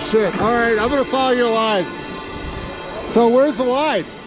Oh shit, all right, I'm gonna follow your line. So where's the line?